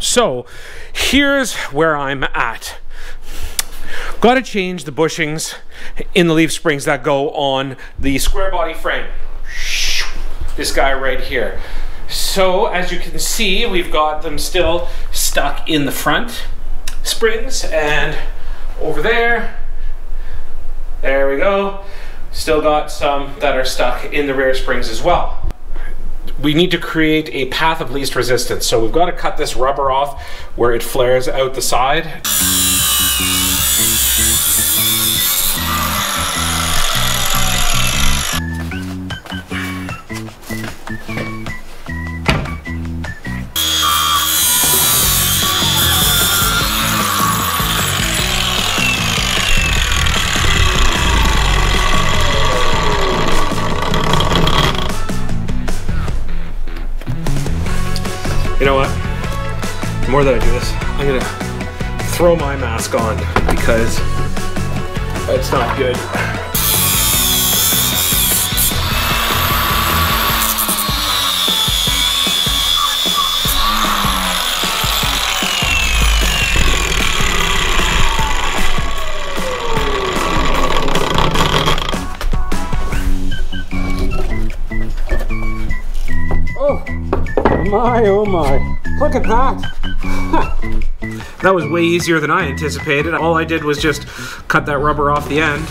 So here's where I'm at. Got to change the bushings in the leaf springs that go on the square body frame. This guy right here. So as you can see, we've got them still stuck in the front springs and over there. There we go. Still got some that are stuck in the rear springs as well. We need to create a path of least resistance. So we've got to cut this rubber off where it flares out the side. You know what, the more that I do this, I'm gonna throw my mask on because it's not good. My, oh my, look at that. That was way easier than I anticipated. All I did was just cut that rubber off the end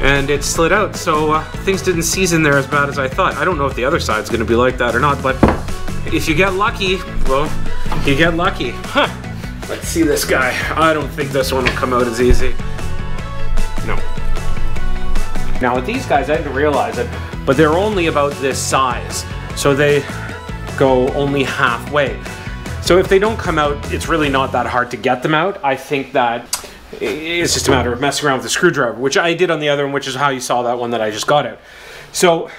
and it slid out, so things didn't seize in there as bad as I thought. I don't know if the other side's gonna be like that or not, but if you get lucky, well, you get lucky. Huh. Let's see this guy. I don't think this one will come out as easy. No. Now with these guys, I didn't realize it, but they're only about this size, so they go only halfway. So if they don't come out, it's really not that hard to get them out. I think that it's just a matter of messing around with the screwdriver, which I did on the other one, which is how you saw that one that I just got out. So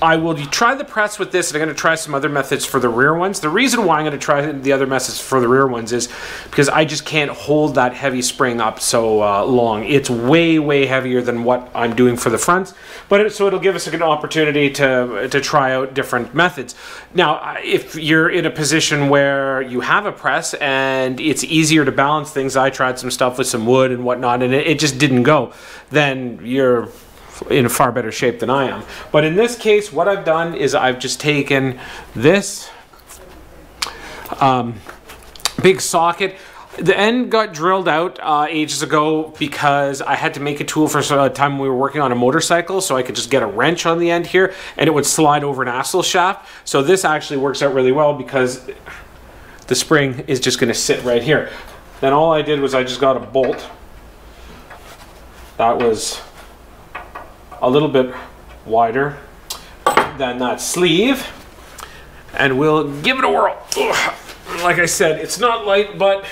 I will try the press with this, and I'm going to try some other methods for the rear ones. The reason why I'm going to try the other methods for the rear ones is because I just can't hold that heavy spring up so long. It's way, way heavier than what I'm doing for the fronts, but so it'll give us a good opportunity to try out different methods. Now, if you're in a position where you have a press and it's easier to balance things, I tried some stuff with some wood and whatnot, and it just didn't go, then you're in a far better shape than I am. But in this case, what I've done is I've just taken this big socket. The end got drilled out ages ago because I had to make a tool for a time we were working on a motorcycle, so I could just get a wrench on the end here and it would slide over an axle shaft. So this actually works out really well because the spring is just going to sit right here. Then all I did was I just got a bolt that was a little bit wider than that sleeve, and we'll give it a whirl. Ugh. Like I said, it's not light, but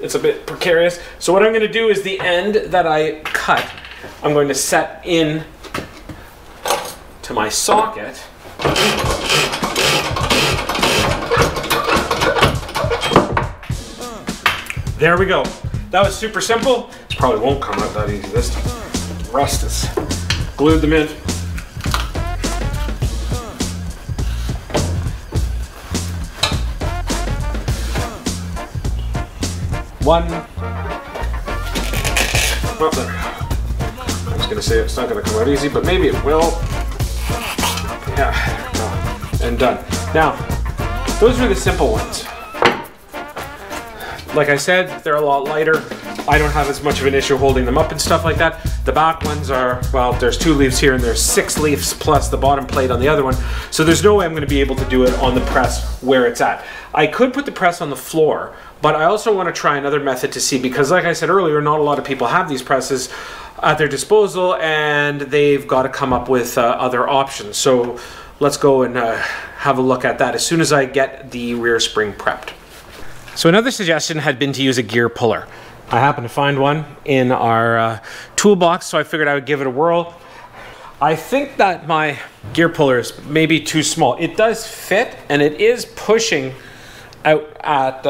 it's a bit precarious. So what I'm going to do is the end that I cut, I'm going to set in to my socket. There we go. That was super simple. It probably won't come out that easy this time. Rust is glued them in. One. Well, there. I was going to say it's not going to come out easy, but maybe it will. Yeah, there we go. And done. Now, those are the simple ones. Like I said, they're a lot lighter. I don't have as much of an issue holding them up and stuff like that. The back ones are, well, there's 2 leaves here and there's 6 leaves plus the bottom plate on the other one. So there's no way I'm going to be able to do it on the press where it's at. I could put the press on the floor, but I also want to try another method to see, because like I said earlier, not a lot of people have these presses at their disposal and they've got to come up with other options. So let's go and have a look at that as soon as I get the rear spring prepped. So another suggestion had been to use a gear puller. I happened to find one in our toolbox, so I figured I would give it a whirl. I think that my gear puller is maybe too small. It does fit, and it is pushing out at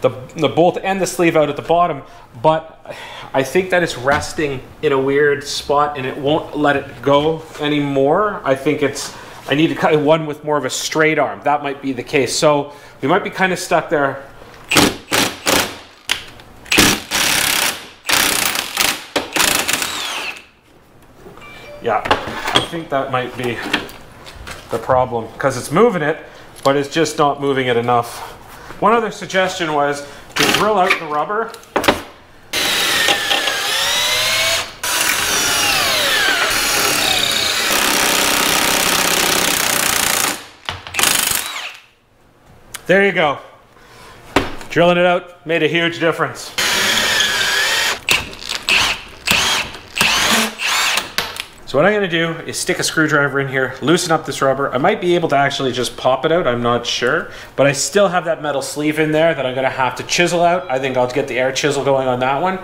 the bolt and the sleeve out at the bottom, but I think that it's resting in a weird spot, and it won't let it go anymore. I think it's I need to cut one with more of a straight arm. That might be the case. So we might be kind of stuck there. Yeah, I think that might be the problem, because it's moving it, but it's just not moving it enough. One other suggestion was to drill out the rubber. There you go. Drilling it out made a huge difference. So what I'm going to do is stick a screwdriver in here, loosen up this rubber. I might be able to actually just pop it out, I'm not sure. But I still have that metal sleeve in there that I'm going to have to chisel out. I think I'll get the air chisel going on that one.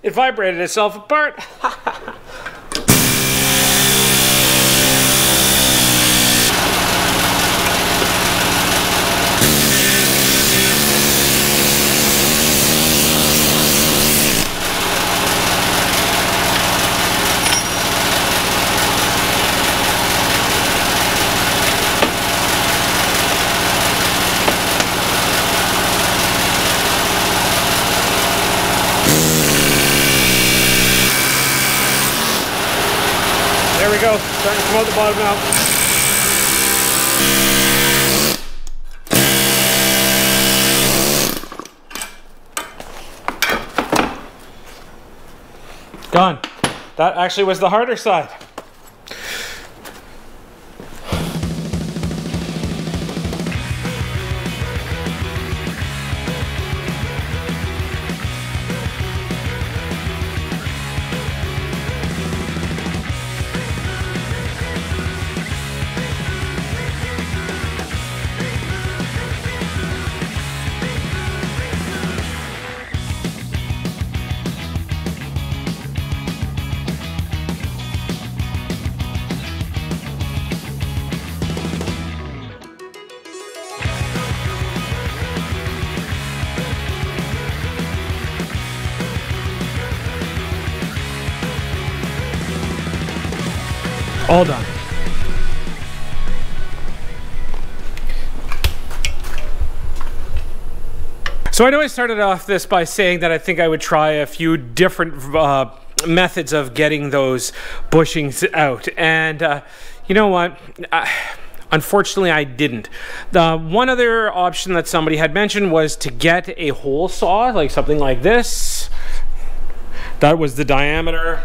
It vibrated itself apart. Go. Starting to come out the bottom now. Done. That actually was the harder side. All done. So I know I started off this by saying that I think I would try a few different methods of getting those bushings out. And you know what? Unfortunately, I didn't. The one other option that somebody had mentioned was to get a hole saw, like something like this. That was the diameter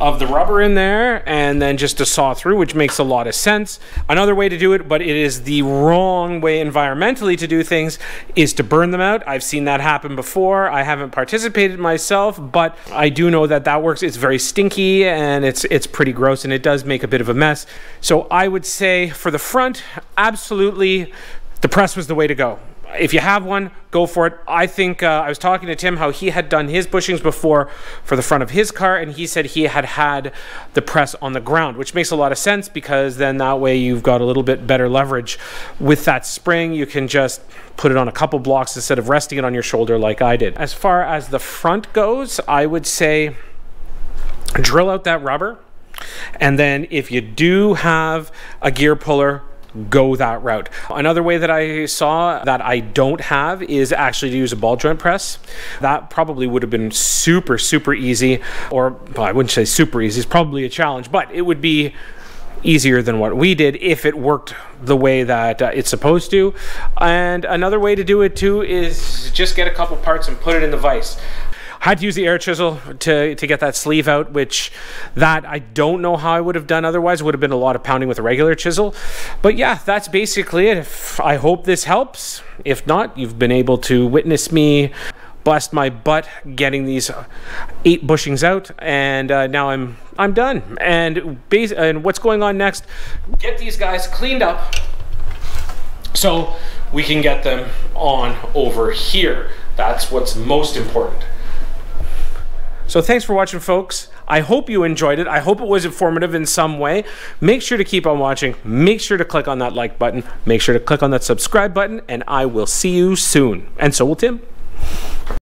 of the rubber in there, and then just to saw through, which makes a lot of sense. Another way to do it, but it is the wrong way environmentally to do things, is to burn them out. I've seen that happen before. I haven't participated myself, but I do know that that works. It's very stinky and it's pretty gross, and it does make a bit of a mess. So I would say for the front, absolutely, the press was the way to go. If you have one, go for it. I think I was talking to Tim how he had done his bushings before for the front of his car, and he said he had the press on the ground, which makes a lot of sense, because then that way you've got a little bit better leverage. With that spring, you can just put it on a couple blocks instead of resting it on your shoulder like I did. As far as the front goes, I would say drill out that rubber, and then if you do have a gear puller, go that route. Another way that I saw that I don't have is actually to use a ball joint press. That probably would have been super, super easy, or well, I wouldn't say super easy, it's probably a challenge, but it would be easier than what we did if it worked the way that it's supposed to. And another way to do it too is just get a couple parts and put it in the vise. Had to use the air chisel to get that sleeve out, which that I don't know how I would have done otherwise. It would have been a lot of pounding with a regular chisel. But yeah, that's basically it. I hope this helps. If not, you've been able to witness me bust my butt getting these 8 bushings out, and now I'm done. And what's going on next? Get these guys cleaned up so we can get them on over here. That's what's most important. So thanks for watching, folks. I hope you enjoyed it. I hope it was informative in some way. Make sure to keep on watching. Make sure to click on that like button. Make sure to click on that subscribe button, and I will see you soon. And so will Tim.